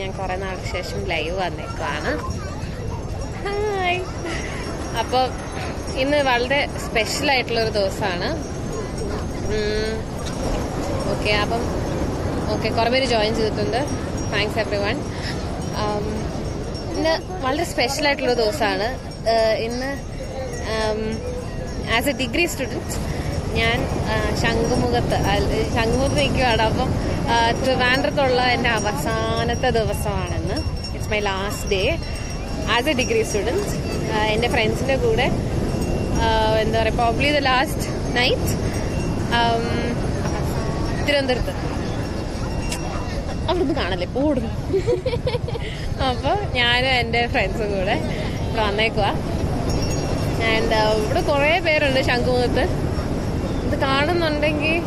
ഞാൻ കുറേ നാൾക്ക് ശേഷം ലൈവ് വന്നേക്കാണ്. ഹായ്. അപ്പോൾ ഇന്ന് വളരെ സ്പെഷ്യൽ ആയിട്ടുള്ളൊരു ദിവസമാണ്. ഓക്കെ, അപ്പം ഓക്കെ കുറേ പേര് ജോയിൻ ചെയ്തിട്ടുണ്ട്. Thanks everyone. ഇന്ന് വളരെ സ്പെഷ്യൽ ആയിട്ടുള്ളൊരു ദിവസമാണ്. ഇന്ന് ആസ് എ ഡിഗ്രി സ്റ്റുഡൻറ്റ് ഞാൻ ശംഖുമുഖത്ത് നിൽക്കുകയാണ്. അപ്പം ട്രിവാൻഡ്രത്തുള്ള എൻ്റെ അവസാനത്തെ ദിവസമാണെന്ന്. It's my last day as a degree student. എൻ്റെ ഫ്രണ്ട്സിൻ്റെ കൂടെ എന്താ പറയുക, പ്രോബ്ലി ദ ലാസ്റ്റ് നൈറ്റ് തിരുവനന്തപുരത്ത് അവിടുന്ന് കാണല്ലേ ഓടുന്നു. അപ്പോൾ ഞാനും എൻ്റെ ഫ്രണ്ട്സും കൂടെ ഇവിടെ വന്നേക്കുക. ആൻഡ് ഇവിടെ കുറേ പേരുണ്ട് ശംഖുമുഖത്ത്. ഇത് കാണുന്നുണ്ടെങ്കിൽ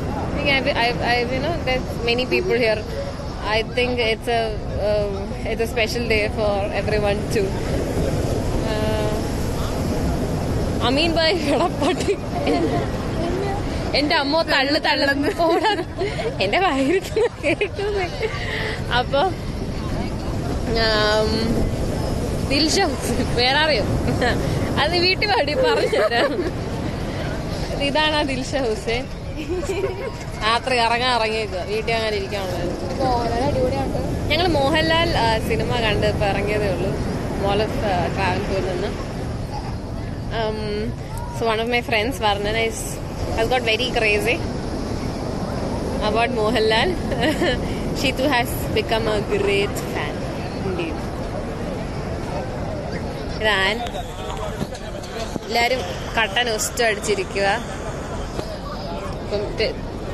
you know there's many people here. I think it's a special day for everyone too. Amin bhai edapatti enda amma thallu thallannu odan enda vayirukkana kettu. Appo Dilshad where are you? adu veetti vaadi paranjara. ഇതാണ് ദിൽഷ ഹുസൈൻ. രാത്രി ഇറങ്ങിയേക്കുക, വീട്ടിൽ അങ്ങനെ ഇരിക്കാനുള്ളത്. ഞങ്ങൾ Mohanlal cinema കണ്ട് ഇപ്പം ഇറങ്ങിയതേ ഉള്ളൂ, മോൾ of ട്രാവൻകൂറിൽ നിന്ന്. So one of my friends Varnan has got very crazy about Mohanlal. She too has become a great fan. ഞാൻ എല്ലാവരും കട്ടൻ ഒസ്റ്റം അടിച്ചിരിക്കുക. ഇപ്പം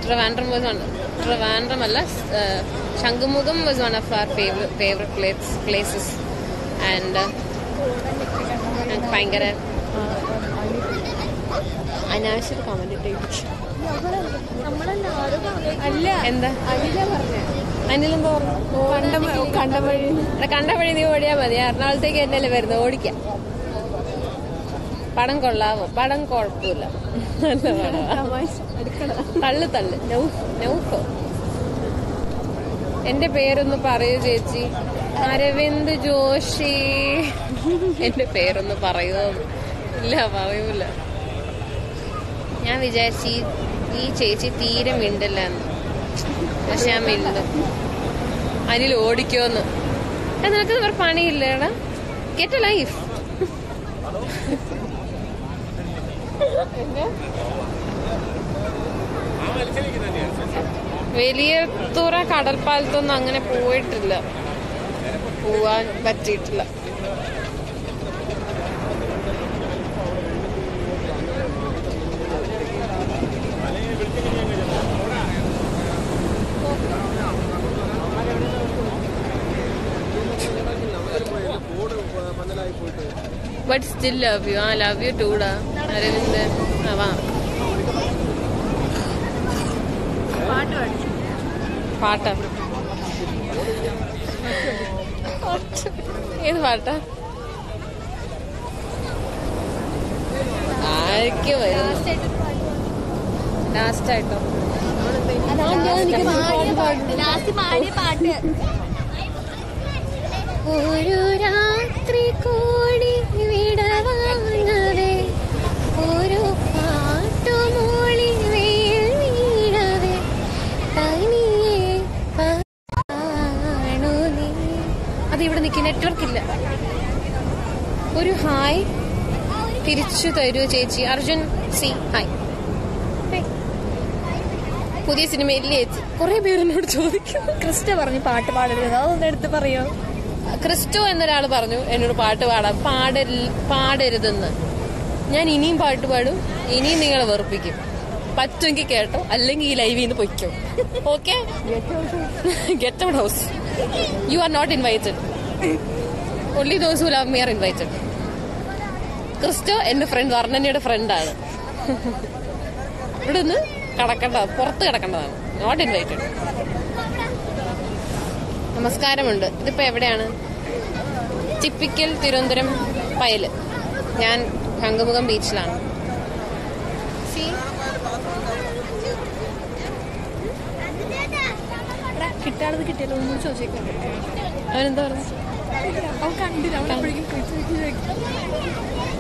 ട്രിവാൻഡ്രം അല്ല Shankhumukham was one of our favourite places. And ഞങ്ങൾക്ക് ഭയങ്കര അനാവശ്യ കമന്റ് ഇട്ടേക്ക്. അനിലെന്താ പറഞ്ഞു? കണ്ട വഴി നീ ഓടിയാൽ മതി, എറണാകുളത്തേക്ക് എന്നല്ലേ വരുന്നത്, ഓടിക്കാം. പടം കൊള്ളാവോ? പടം കുഴപ്പമില്ല, തള്ളു തള്ളു നൗഫോ. എന്റെ പേരൊന്ന് പറയൂ ചേച്ചി. അരവിന്ദ് ജോഷി. എന്റെ പേരൊന്ന് പറയുമോ? ഇല്ല, പറയൂല. ഞാൻ വിചാരിച്ചു ഈ ചേച്ചി തീരെ മിണ്ടില്ലെന്ന്, പക്ഷെ ഞാൻ മിണ്ടും. അനിൽ ഓടിക്കോന്ന്. നിനക്ക് വേറെ പണിയില്ലേടാ, ഗെറ്റ് എ ലൈഫ്. വലിയ തുറ കടൽപ്പാലത്തൊന്നും അങ്ങനെ പോയിട്ടില്ല, പോവാൻ പറ്റിയിട്ടില്ല. But still love you. I love you too, da. Aravind, va. Paata. Ed paata. Aarke varu. Last item. Adhaan njanike paadi paadu. Last paadi paadu. ഒരു രാത്രി കൂടി വിടവാങ്ങവേ, ഒരു പാട്ടുമൂളി വേൽ വീണവേ, തനിയെ കാണു നീ. അത് ഇവിടെ നിൽക്കും, നെറ്റ്വർക്ക് ഇല്ല. ഒരു ഹായ് തിരിച്ചു തരൂ ചേച്ചി. അർജുൻ സി ഹായ്. പുതിയ സിനിമയിലെ ചേച്ചി കുറെ പേരെന്നോട് ചോദിക്കും. ക്രിസ്റ്റ പറഞ്ഞു പാട്ട് പാടരുത്, അതൊന്നും എടുത്ത് പറയോ? ക്രിസ്റ്റോ എന്നൊരാൾ പറഞ്ഞു എന്നോട് പാട്ട് പാടാം, പാടരുതെന്ന്. ഞാൻ ഇനിയും പാട്ട് പാടും, ഇനിയും നിങ്ങളെ വെറുപ്പിക്കും. പറ്റുമെങ്കിൽ കേട്ടോ, അല്ലെങ്കിൽ ഈ ലൈവിൽ നിന്ന് പൊയ്ക്കോ. Okay, get out house. You are not invited, only those who love me are invited. Christo എൻ്റെ ഫ്രണ്ട്, വർണ്ണനയുടെ ഫ്രണ്ടാണ്. ഇവിടുന്ന് പുറത്ത് കിടക്കേണ്ടതാണ്. Not invited. നമസ്കാരമുണ്ട്. ഇതിപ്പോൾ എവിടെയാണ്? ടിപ്പിക്കൽ തിരുവനന്തപുരം പയൽ. ഞാൻ ശംഖുമുഖം ബീച്ചിലാണ്. കിട്ടാതെ കിട്ടിയാലോ ഒന്നും ചോദിക്കാൻ അവനെന്താ പറഞ്ഞു അവൻ കണ്ടില്ല അവൻ എപ്പോഴേക്കും